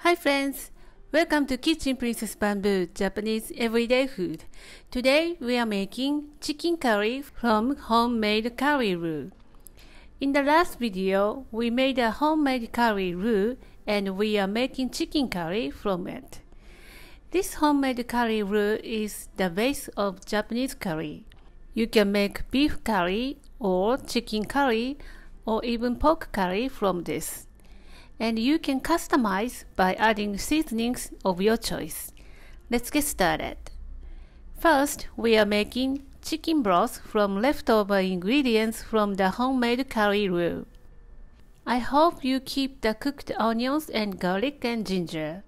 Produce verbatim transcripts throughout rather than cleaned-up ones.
Hi friends, welcome to Kitchen Princess Bamboo, Japanese everyday food. Today we are making chicken curry from homemade curry roux. In the last video, we made a homemade curry roux and we are making chicken curry from it. This homemade curry roux is the base of Japanese curry. You can make beef curry or chicken curry or even pork curry from this. And you can customize by adding seasonings of your choice. Let's get started. First, we are making chicken broth from leftover ingredients from the homemade curry roux. I hope you keep the cooked onions and garlic and ginger.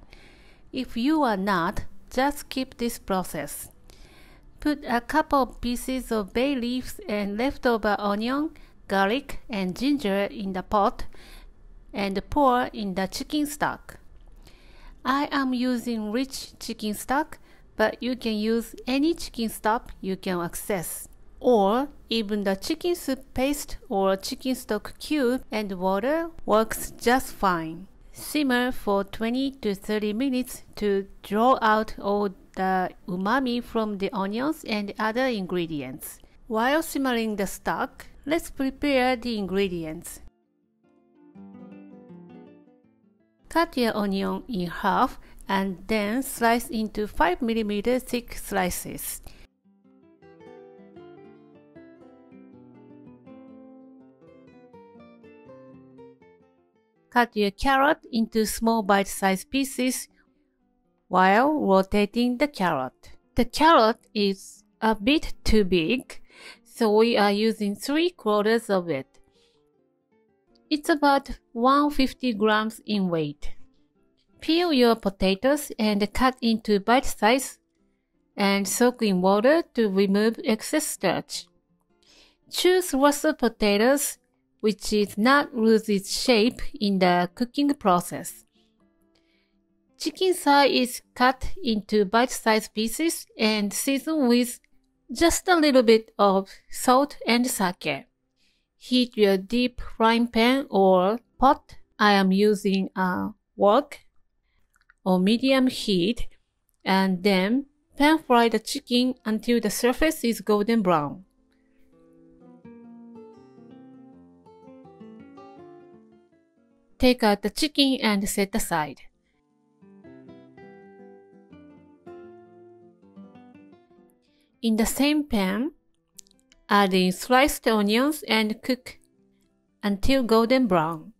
If you are not, just keep this process. Put a couple of pieces of bay leaves and leftover onion, garlic and ginger in the pot and pour in the chicken stock. I am using rich chicken stock, but you can use any chicken stock you can access, or even the chicken soup paste or chicken stock cube and water works just fine. Simmer for twenty to thirty minutes to draw out all the umami from the onions and other ingredients. While simmering the stock, let's prepare the ingredients. Cut your onion in half and then slice into five millimeter thick slices. Cut your carrot into small bite-sized pieces while rotating the carrot. The carrot is a bit too big, so we are using three quarters of it. It's about one hundred fifty grams in weight. Peel your potatoes and cut into bite size and soak in water to remove excess starch. Choose Worcester potatoes, which is not lose its shape in the cooking process. Chicken thigh is cut into bite-sized pieces and season with just a little bit of salt and sake. Heat your deep frying pan or pot. I am using a wok or medium heat, and then pan fry the chicken until the surface is golden brown. Take out the chicken and set aside. In the same pan, add in sliced onions and cook until golden brown.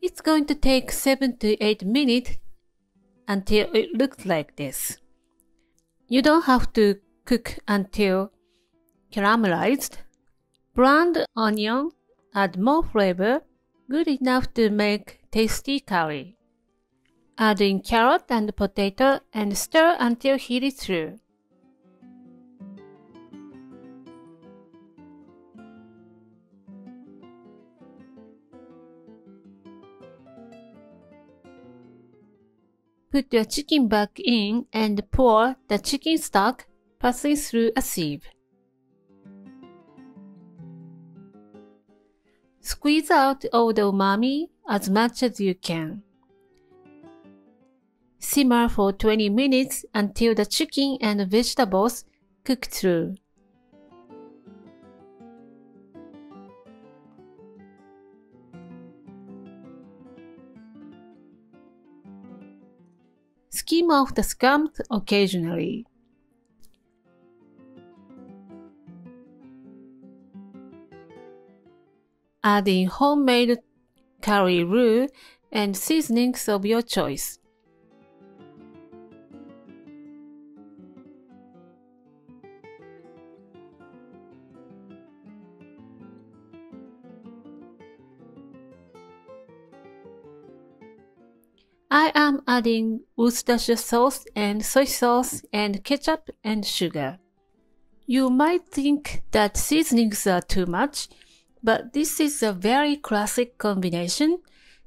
It's going to take seven to eight minutes until it looks like this. You don't have to cook until caramelized. Browned onion add more flavor, good enough to make tasty curry. Add in carrot and potato and stir until heated through. Put your chicken back in and pour the chicken stock, passing through a sieve. Squeeze out all the umami as much as you can. Simmer for twenty minutes until the chicken and vegetables cook through. Skim off the scum occasionally. Add in homemade curry roux and seasonings of your choice. I am adding Worcestershire sauce and soy sauce and ketchup and sugar. You might think that seasonings are too much, but this is a very classic combination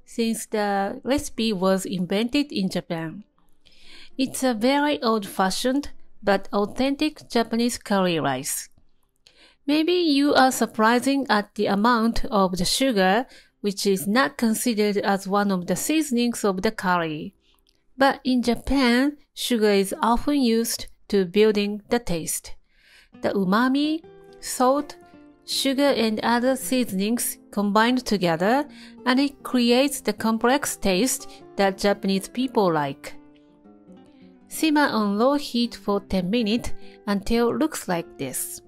since the recipe was invented in Japan. It's a very old-fashioned but authentic Japanese curry rice. Maybe you are surprising at the amount of the sugar, which is not considered as one of the seasonings of the curry. But in Japan, sugar is often used to building the taste. The umami, salt, sugar and other seasonings combined together, and it creates the complex taste that Japanese people like. Simmer on low heat for ten minutes until it looks like this.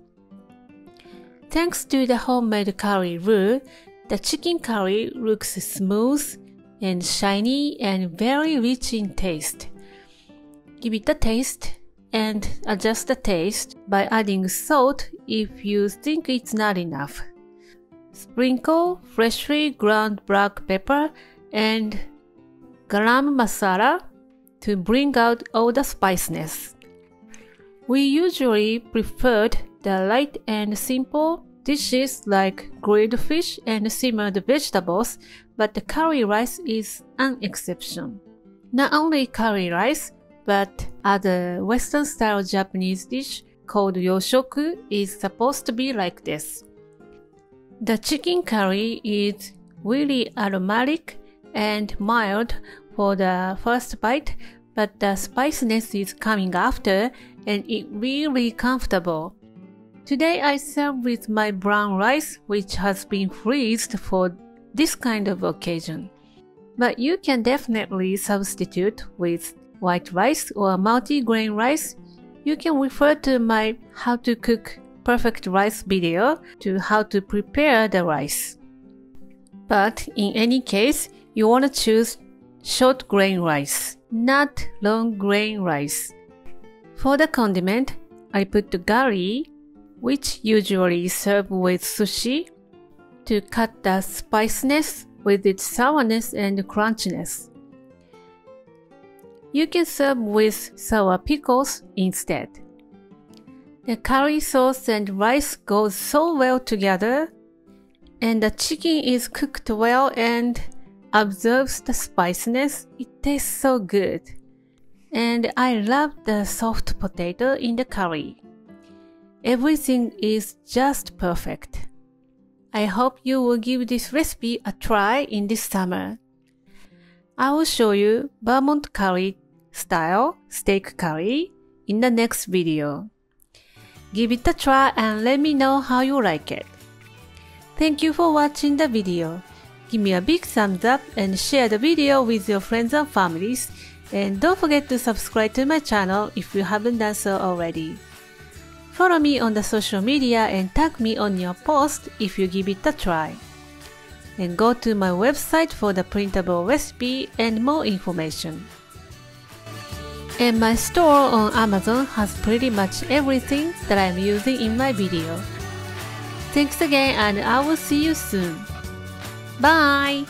Thanks to the homemade curry roux, the chicken curry looks smooth and shiny and very rich in taste. Give it a taste and adjust the taste by adding salt if you think it's not enough. Sprinkle freshly ground black pepper and garam masala to bring out all the spiciness. We usually preferred the light and simple dishes like grilled fish and simmered vegetables, but the curry rice is an exception. Not only curry rice, but other Western-style Japanese dish called yoshoku is supposed to be like this. The chicken curry is really aromatic and mild for the first bite, but the spiciness is coming after and it's really comfortable. Today I serve with my brown rice, which has been freezed for this kind of occasion. But you can definitely substitute with white rice or multi-grain rice. You can refer to my how to cook perfect rice video to how to prepare the rice. But in any case, you want to choose short grain rice, not long grain rice. For the condiment, I put the gari, which usually served with sushi, to cut the spiciness with its sourness and crunchiness. You can serve with sour pickles instead. The curry sauce and rice goes so well together, and the chicken is cooked well and absorbs the spiciness. It tastes so good. And I love the soft potato in the curry. Everything is just perfect. I hope you will give this recipe a try in this summer. I will show you Vermont curry style steak curry in the next video. Give it a try and let me know how you like it. Thank you for watching the video. Give me a big thumbs up and share the video with your friends and families. And don't forget to subscribe to my channel if you haven't done so already. Follow me on the social media and tag me on your post if you give it a try. And go to my website for the printable recipe and more information. And my store on Amazon has pretty much everything that I'm using in my video. Thanks again and I will see you soon. Bye!